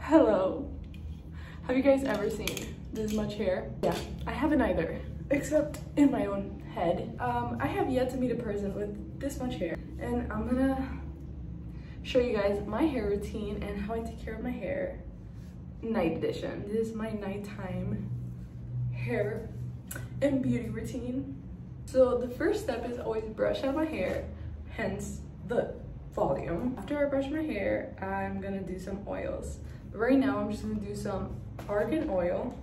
Hello. Have you guys ever seen this much hair? Yeah, I haven't either, except in my own head. I have yet to meet a person with this much hair, and I'm gonna show you guys my hair routine and how I take care of my hair. Night edition. This is my nighttime hair and beauty routine. So the first step is always brush out my hair, hence the volume. After I brush my hair, I'm gonna do some oils. But right now, I'm just gonna do some Argan oil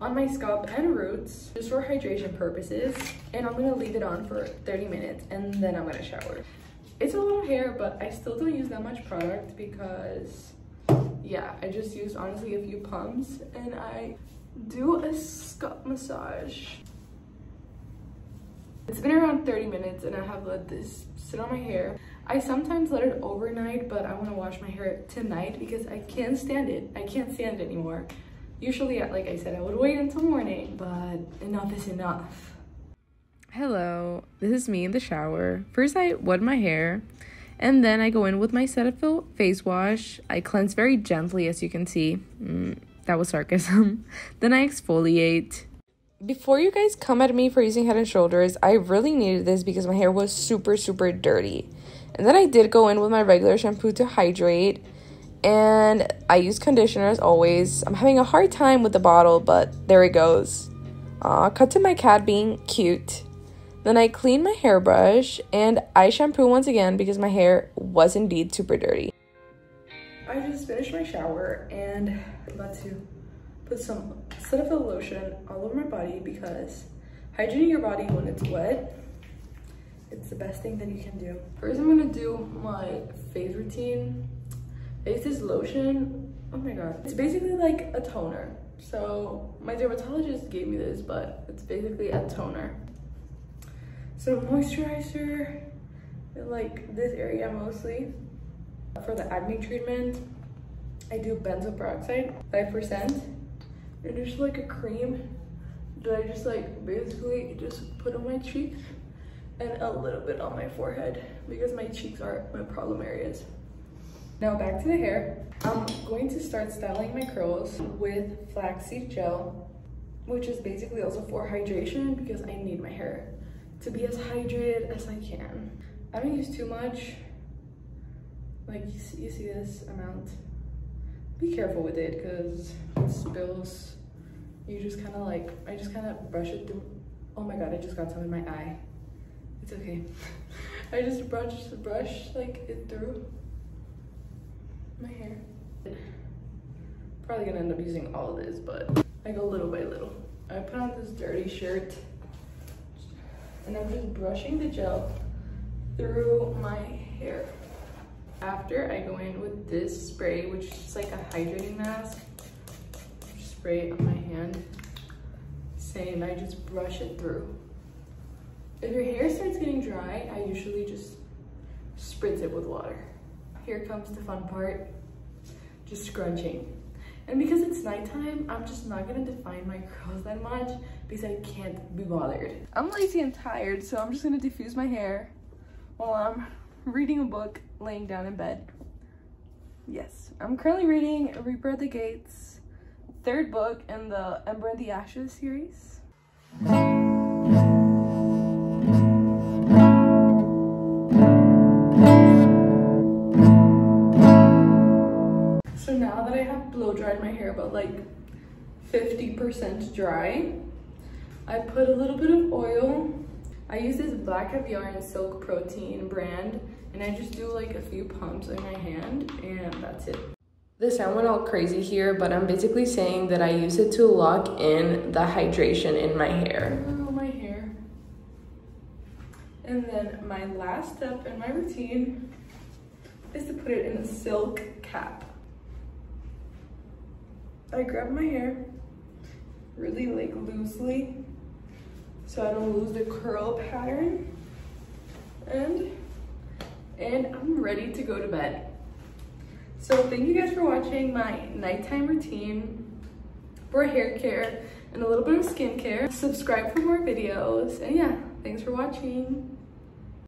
on my scalp and roots, just for hydration purposes. And I'm gonna leave it on for 30 minutes, and then I'm gonna shower. It's a lot of hair, but I still don't use that much product because, yeah, I just used honestly a few pumps, and I do a scalp massage. It's been around 30 minutes and I have let this sit on my hair. I sometimes let it overnight, but I want to wash my hair tonight because I can't stand it. I can't stand it anymore. Usually, like I said, I would wait until morning, but enough is enough. Hello, this is me in the shower. First, I wet my hair. And then I go in with my Cetaphil face wash. I cleanse very gently, as you can see. That was sarcasm. Then I exfoliate. Before you guys come at me for using Head and Shoulders, I really needed this because my hair was super dirty. And then I did go in with my regular shampoo to hydrate. And I use conditioner as always. I'm having a hard time with the bottle, but there it goes. Cut to my cat being cute. Then I clean my hairbrush and I shampoo once again because my hair was indeed super dirty. I just finished my shower and I'm about to put some Cetaphil lotion all over my body because hydrating your body when it's wet, it's the best thing that you can do. First, I'm gonna do my face routine. Face is lotion. Oh my god. It's basically like a toner. So my dermatologist gave me this, but it's basically a toner. So moisturizer, like this area mostly. For the acne treatment, I do benzoyl peroxide, 5%. And just like a cream that I just like basically just put on my cheek and a little bit on my forehead because my cheeks are my problem areas. Now back to the hair. I'm going to start styling my curls with flaxseed gel, which is basically also for hydration because I need my hair to be as hydrated as I can. I don't use too much. Like you see this amount. Be careful with it because it spills. You just kind of like, I just kind of brush it through. Oh my god, I just got some in my eye. It's okay. I just brush like it through my hair. Probably gonna end up using all of this, but I go little by little. I put on this dirty shirt and I'm just brushing the gel through my hair. After, I go in with this spray, which is just like a hydrating mask. Just spray it on my hand. Same, I just brush it through. If your hair starts getting dry, I usually just spritz it with water. Here comes the fun part, just scrunching. And because it's nighttime, I'm just not gonna define my curls that much because I can't be bothered. I'm lazy and tired, so I'm just gonna diffuse my hair while I'm reading a book, laying down in bed. Yes, I'm currently reading Reaper of the Gates, third book in the An Ember of the Ashes series. Blow-dried my hair about like 50% dry. I put a little bit of oil. I use this black caviar and silk protein brand, and I just do like a few pumps in my hand, and that's it. This sound went all crazy here, but I'm basically saying that I use it to lock in the hydration in my hair. Oh, my hair. And then my last step in my routine is to put it in a silk cap. I grab my hair really like loosely so I don't lose the curl pattern, and I'm ready to go to bed. So thank you guys for watching my nighttime routine for hair care and a little bit of skincare. Subscribe for more videos, and yeah, thanks for watching.